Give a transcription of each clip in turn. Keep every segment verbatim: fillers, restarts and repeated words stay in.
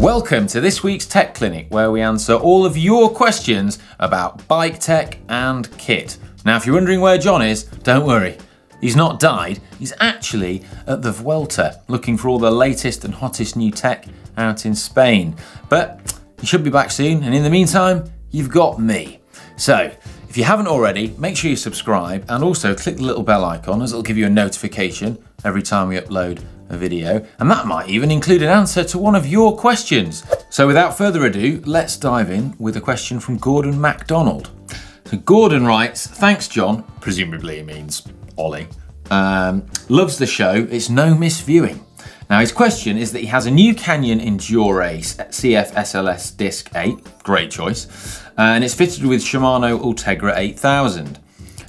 Welcome to this week's Tech Clinic, where we answer all of your questions about bike tech and kit. Now, if you're wondering where Jon is, don't worry. He's not died, he's actually at the Vuelta, looking for all the latest and hottest new tech out in Spain. But he should be back soon, and in the meantime, you've got me. So, if you haven't already, make sure you subscribe and also click the little bell icon, as it'll give you a notification every time we upload a video, and that might even include an answer to one of your questions. So without further ado, let's dive in with a question from Gordon MacDonald. So Gordon writes, "Thanks, Jon," presumably he means Ollie, um, "loves the show, it's no miss viewing. Now his question is that he has a new Canyon Endurace C F S L S Disc eight, great choice, and it's fitted with Shimano Ultegra eight thousand.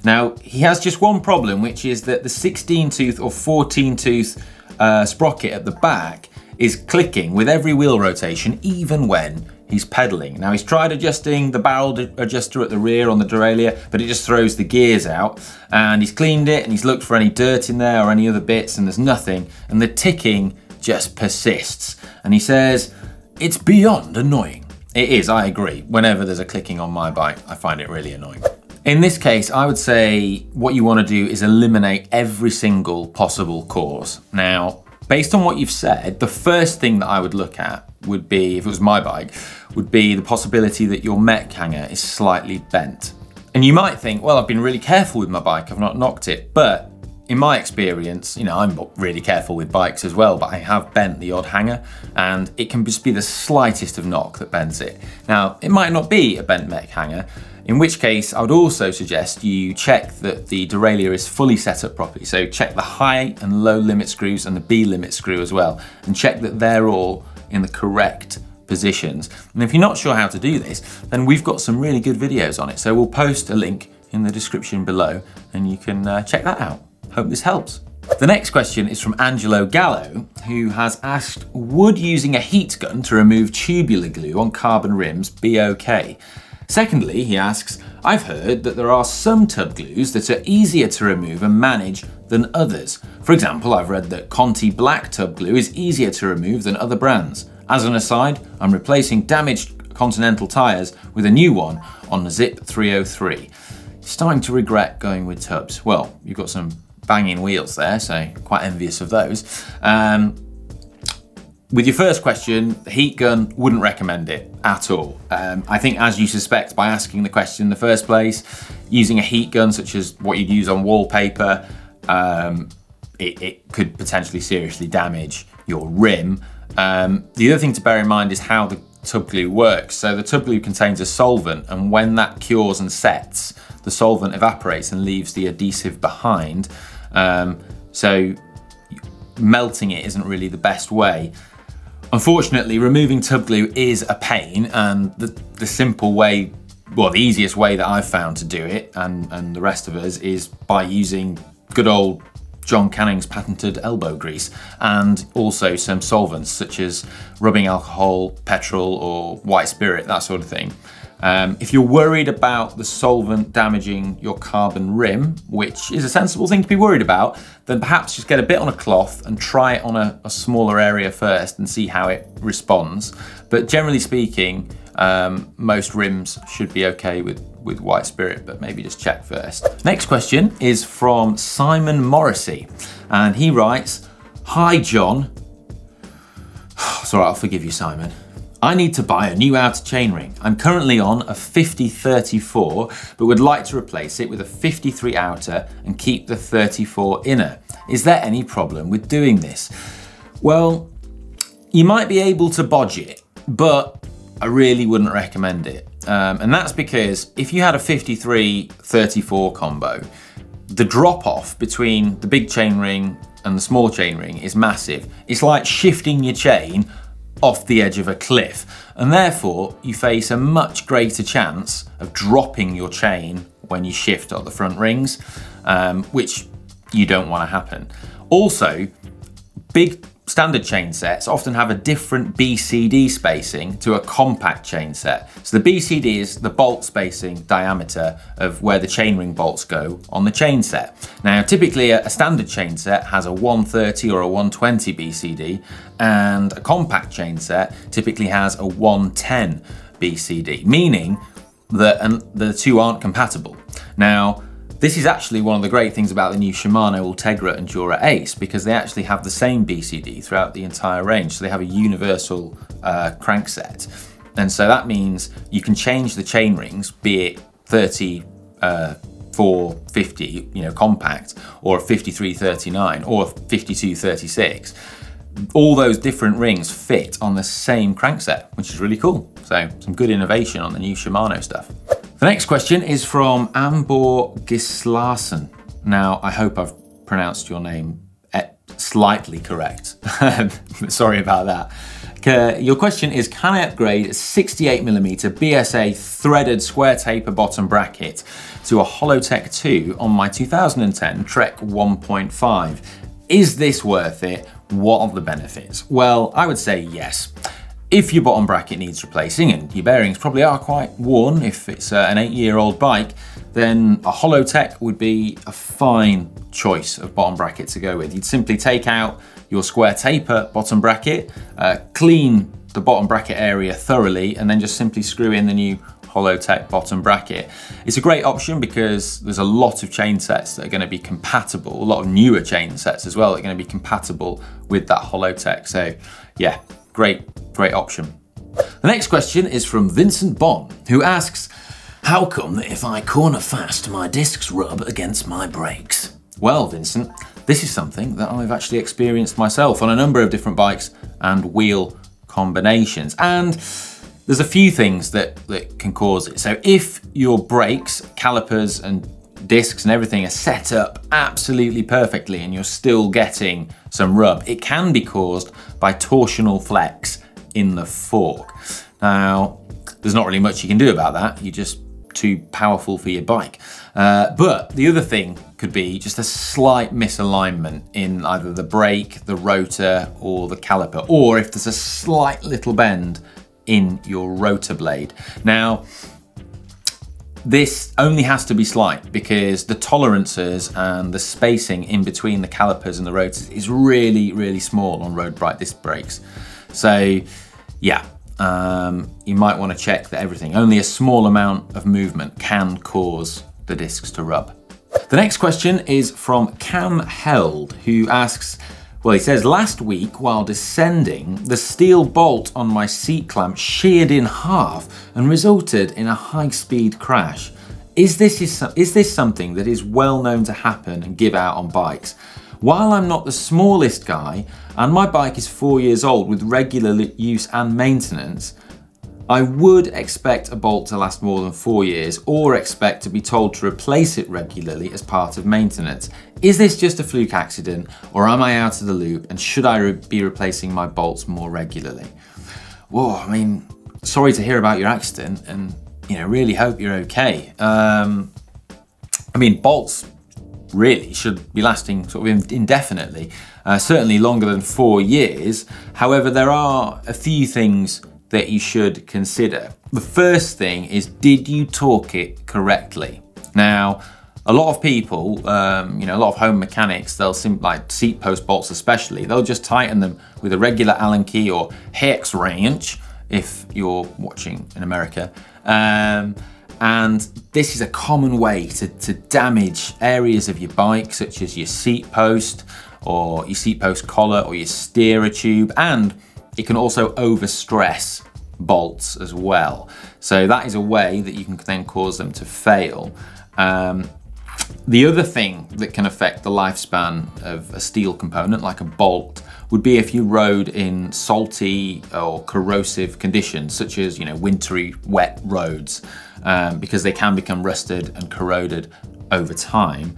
Now he has just one problem, which is that the sixteen tooth or fourteen tooth uh, sprocket at the back is clicking with every wheel rotation, even when he's pedaling. Now he's tried adjusting the barrel adjuster at the rear on the derailleur, but it just throws the gears out, and he's cleaned it and he's looked for any dirt in there or any other bits, and there's nothing, and the ticking just persists. And he says, it's beyond annoying. It is, I agree. Whenever there's a clicking on my bike, I find it really annoying. In this case, I would say what you want to do is eliminate every single possible cause. Now, based on what you've said, the first thing that I would look at would be, if it was my bike, would be the possibility that your mech hanger is slightly bent. And you might think, well, I've been really careful with my bike, I've not knocked it, but in my experience, you know, I'm really careful with bikes as well, but I have bent the odd hanger, and it can just be the slightest of knock that bends it. Now, it might not be a bent mech hanger, in which case, I would also suggest you check that the derailleur is fully set up properly. So check the high and low limit screws and the B limit screw as well, and check that they're all in the correct positions. And if you're not sure how to do this, then we've got some really good videos on it. So we'll post a link in the description below and you can uh, check that out. Hope this helps. The next question is from Angelo Gallo, who has asked, would using a heat gun to remove tubular glue on carbon rims be okay? Secondly, he asks, I've heard that there are some tub glues that are easier to remove and manage than others. For example, I've read that Conti Black tub glue is easier to remove than other brands. As an aside, I'm replacing damaged Continental tyres with a new one on the Zip three oh three. Starting to regret going with tubs. Well, you've got some banging wheels there, so quite envious of those. Um, With your first question, the heat gun, wouldn't recommend it at all. Um, I think, as you suspect by asking the question in the first place, using a heat gun such as what you'd use on wallpaper, um, it, it could potentially seriously damage your rim. Um, the other thing to bear in mind is how the tub glue works. So the tub glue contains a solvent, and when that cures and sets, the solvent evaporates and leaves the adhesive behind. Um, so melting it isn't really the best way. Unfortunately, removing tub glue is a pain, and the, the simple way, well, the easiest way that I've found to do it, and, and the rest of us, is by using good old John Canning's patented elbow grease, and also some solvents such as rubbing alcohol, petrol, or white spirit, that sort of thing. Um, if you're worried about the solvent damaging your carbon rim, which is a sensible thing to be worried about, then perhaps just get a bit on a cloth and try it on a, a smaller area first and see how it responds. But generally speaking, um, most rims should be okay with, with white spirit, but maybe just check first. Next question is from Simon Morrissey, and he writes, "Hi, Jon." It's all right, I'll forgive you, Simon. "I need to buy a new outer chainring. I'm currently on a fifty thirty-four, but would like to replace it with a fifty-three outer and keep the thirty-four inner. Is there any problem with doing this?" Well, you might be able to bodge it, but I really wouldn't recommend it. Um, and that's because if you had a fifty-three thirty-four combo, the drop-off between the big chainring and the small chainring is massive. It's like shifting your chain off the edge of a cliff, and therefore you face a much greater chance of dropping your chain when you shift on the front rings, um, which you don't want to happen. Also, big standard chain sets often have a different B C D spacing to a compact chain set. So the B C D is the bolt spacing diameter of where the chainring bolts go on the chain set. Now, typically a standard chain set has a one thirty or a one twenty B C D, and a compact chain set typically has a one ten B C D, meaning that the two aren't compatible. Now, this is actually one of the great things about the new Shimano Ultegra and Dura Ace, because they actually have the same B C D throughout the entire range. So they have a universal uh, crank set. And so that means you can change the chain rings, be it thirty-four fifty, you know, compact, or a fifty-three thirty-nine, or a fifty-two thirty-six. All those different rings fit on the same crank set, which is really cool. So some good innovation on the new Shimano stuff. The next question is from Ambor Gislason. Now, I hope I've pronounced your name slightly correct. Sorry about that. Uh, your question is, can I upgrade a sixty-eight millimeter B S A threaded square taper bottom bracket to a Hollowtech two on my two thousand ten Trek one point five? Is this worth it? What are the benefits? Well, I would say yes. If your bottom bracket needs replacing, and your bearings probably are quite worn if it's uh, an eight-year-old bike, then a Hollowtech would be a fine choice of bottom bracket to go with. You'd simply take out your square taper bottom bracket, uh, clean the bottom bracket area thoroughly, and then just simply screw in the new Hollowtech bottom bracket. It's a great option because there's a lot of chain sets that are going to be compatible, a lot of newer chain sets as well that are going to be compatible with that Hollowtech. So yeah, great, great option. The next question is from Vincent Bon, who asks, how come that if I corner fast, my discs rub against my brakes? Well, Vincent, this is something that I've actually experienced myself on a number of different bikes and wheel combinations. And there's a few things that, that can cause it. So if your brakes, calipers and discs and everything are set up absolutely perfectly and you're still getting some rub, it can be caused by torsional flex in the fork. Now, there's not really much you can do about that. You're just too powerful for your bike. Uh, but the other thing could be just a slight misalignment in either the brake, the rotor, or the caliper, or if there's a slight little bend in your rotor blade. Now, this only has to be slight because the tolerances and the spacing in between the calipers and the rotors is really, really small on road bike disc brakes. So yeah, um, you might want to check that everything, only a small amount of movement can cause the discs to rub. The next question is from Cam Held, who asks, well, he says, last week while descending, the steel bolt on my seat clamp sheared in half and resulted in a high-speed crash. Is this, is, is this something that is well known to happen and give out on bikes? While I'm not the smallest guy and my bike is four years old with regular use and maintenance, I would expect a bolt to last more than four years or expect to be told to replace it regularly as part of maintenance. Is this just a fluke accident or am I out of the loop and should I re be replacing my bolts more regularly? Whoa, I mean, sorry to hear about your accident and, you know, really hope you're okay. Um, I mean, bolts really should be lasting sort of indefinitely, uh, certainly longer than four years. However, there are a few things that you should consider. The first thing is, did you torque it correctly? Now, a lot of people, um, you know, a lot of home mechanics, they'll sim like seat post bolts especially, they'll just tighten them with a regular Allen key or hex wrench, if you're watching in America. Um, and this is a common way to, to damage areas of your bike, such as your seat post or your seat post collar or your steerer tube, and it can also overstress bolts as well. So that is a way that you can then cause them to fail. Um, the other thing that can affect the lifespan of a steel component, like a bolt, would be if you rode in salty or corrosive conditions, such as, you know, wintry, wet roads, um, because they can become rusted and corroded over time.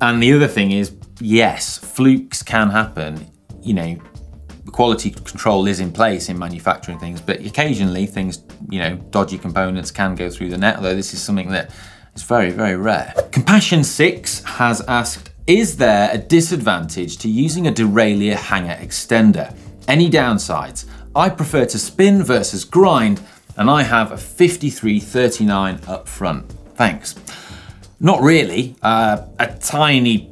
And the other thing is, yes, flukes can happen. You know, quality control is in place in manufacturing things, but occasionally things, you know, dodgy components can go through the net, although this is something that is very, very rare. Compassion six has asked, Is there a disadvantage to using a derailleur hanger extender? Any downsides? I prefer to spin versus grind, and I have a fifty-three thirty-nine up front. Thanks. Not really. Uh, a tiny,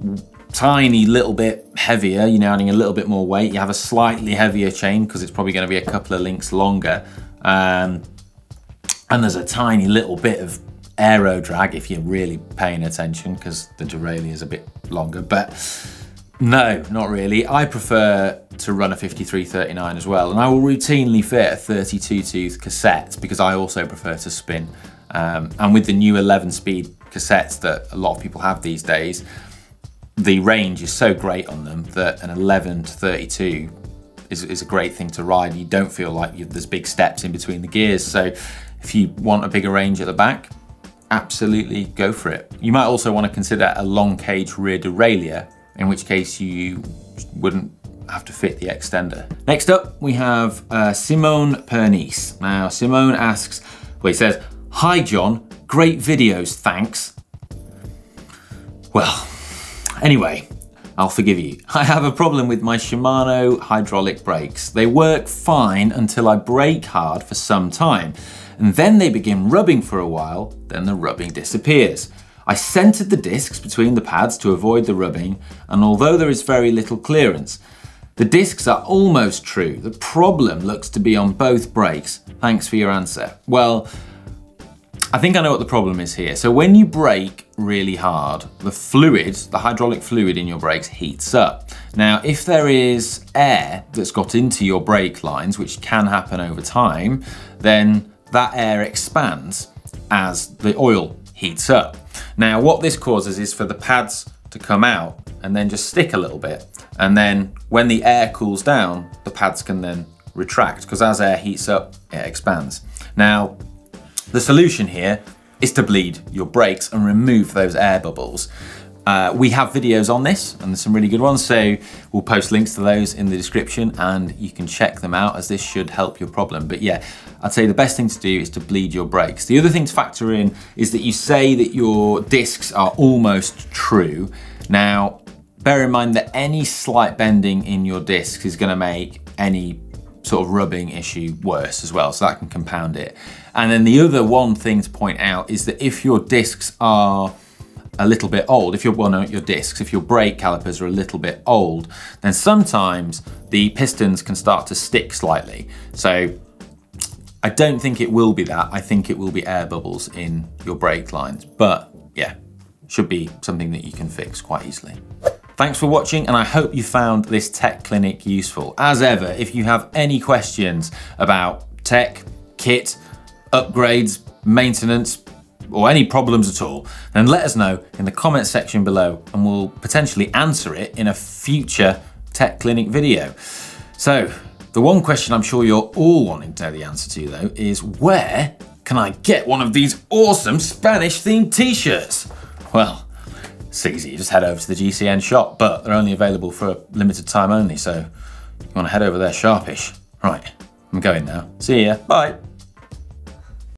tiny little bit heavier, you know, adding a little bit more weight. You have a slightly heavier chain because it's probably going to be a couple of links longer. Um, and there's a tiny little bit of aero drag if you're really paying attention because the derailleur is a bit longer. But no, not really. I prefer to run a fifty-three thirty-nine as well. And I will routinely fit a thirty-two tooth cassette because I also prefer to spin. Um, and with the new eleven speed cassettes that a lot of people have these days, the range is so great on them that an eleven to thirty-two is, is a great thing to ride. You don't feel like you, there's big steps in between the gears. So if you want a bigger range at the back, absolutely go for it. You might also want to consider a long cage rear derailleur, in which case you wouldn't have to fit the extender. Next up, we have uh, Simone Pernice. Now, Simone asks, well, he says, "Hi, John. Great videos, thanks." Well, anyway, I'll forgive you. I have a problem with my Shimano hydraulic brakes. They work fine until I brake hard for some time, and then they begin rubbing for a while, then the rubbing disappears. I centered the discs between the pads to avoid the rubbing, and although there is very little clearance, the discs are almost true. The problem looks to be on both brakes. Thanks for your answer. Well, I think I know what the problem is here. So when you brake really hard, the fluid, the hydraulic fluid in your brakes heats up. Now, if there is air that's got into your brake lines, which can happen over time, then that air expands as the oil heats up. Now, what this causes is for the pads to come out and then just stick a little bit. And then when the air cools down, the pads can then retract because as air heats up, it expands. Now, the solution here is to bleed your brakes and remove those air bubbles. Uh, we have videos on this and there's some really good ones, so we'll post links to those in the description and you can check them out as this should help your problem. But yeah, I'd say the best thing to do is to bleed your brakes. The other thing to factor in is that you say that your discs are almost true. Now, bear in mind that any slight bending in your discs is gonna make any sort of rubbing issue worse as well, so that can compound it. And then the other one thing to point out is that if your discs are a little bit old, if your, well, no, your discs, if your brake calipers are a little bit old, then sometimes the pistons can start to stick slightly. So I don't think it will be that. I think it will be air bubbles in your brake lines, but yeah, should be something that you can fix quite easily. Thanks for watching, and I hope you found this tech clinic useful. As ever, if you have any questions about tech, kit, upgrades, maintenance, or any problems at all, then let us know in the comments section below, and we'll potentially answer it in a future tech clinic video. So, the one question I'm sure you're all wanting to know the answer to, though, is where can I get one of these awesome Spanish-themed t-shirts? Well, it's easy, you just head over to the G C N shop, but they're only available for a limited time only, so you want to head over there sharpish. Right, I'm going now. See ya, bye.